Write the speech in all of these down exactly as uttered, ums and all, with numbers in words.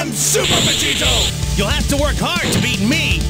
am Super Vegito! You'll have to work hard to beat me!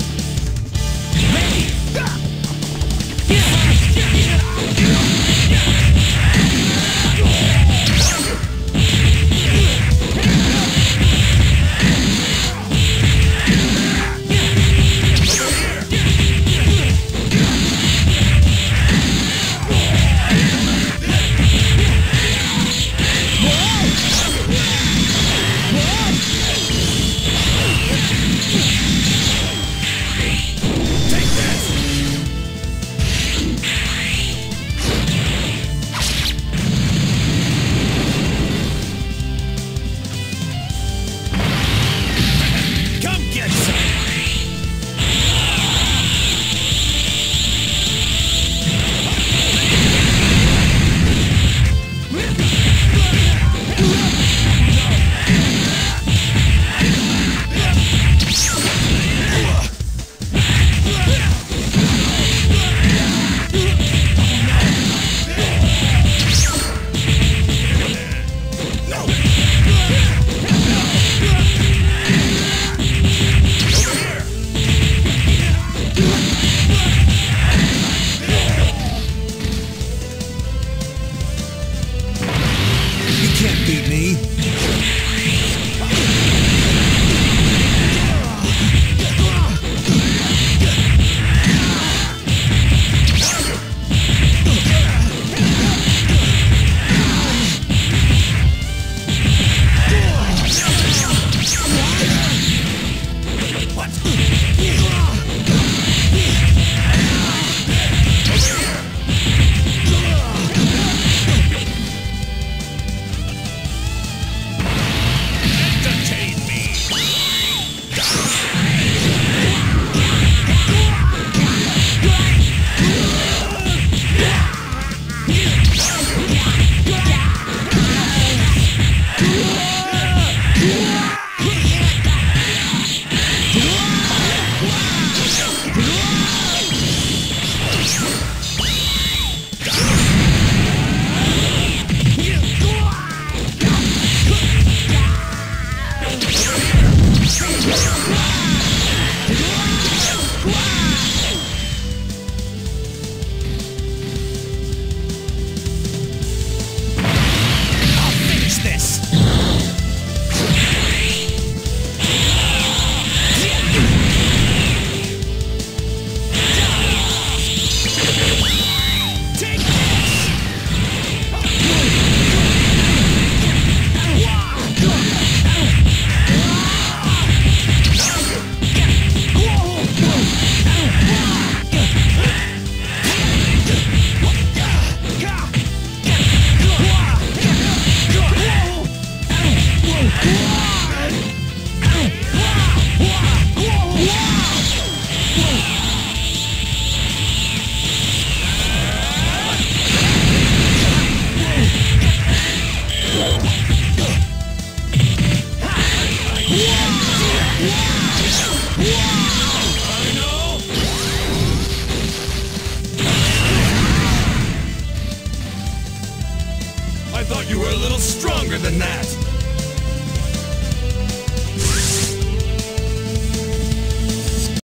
I thought you were a little stronger than that!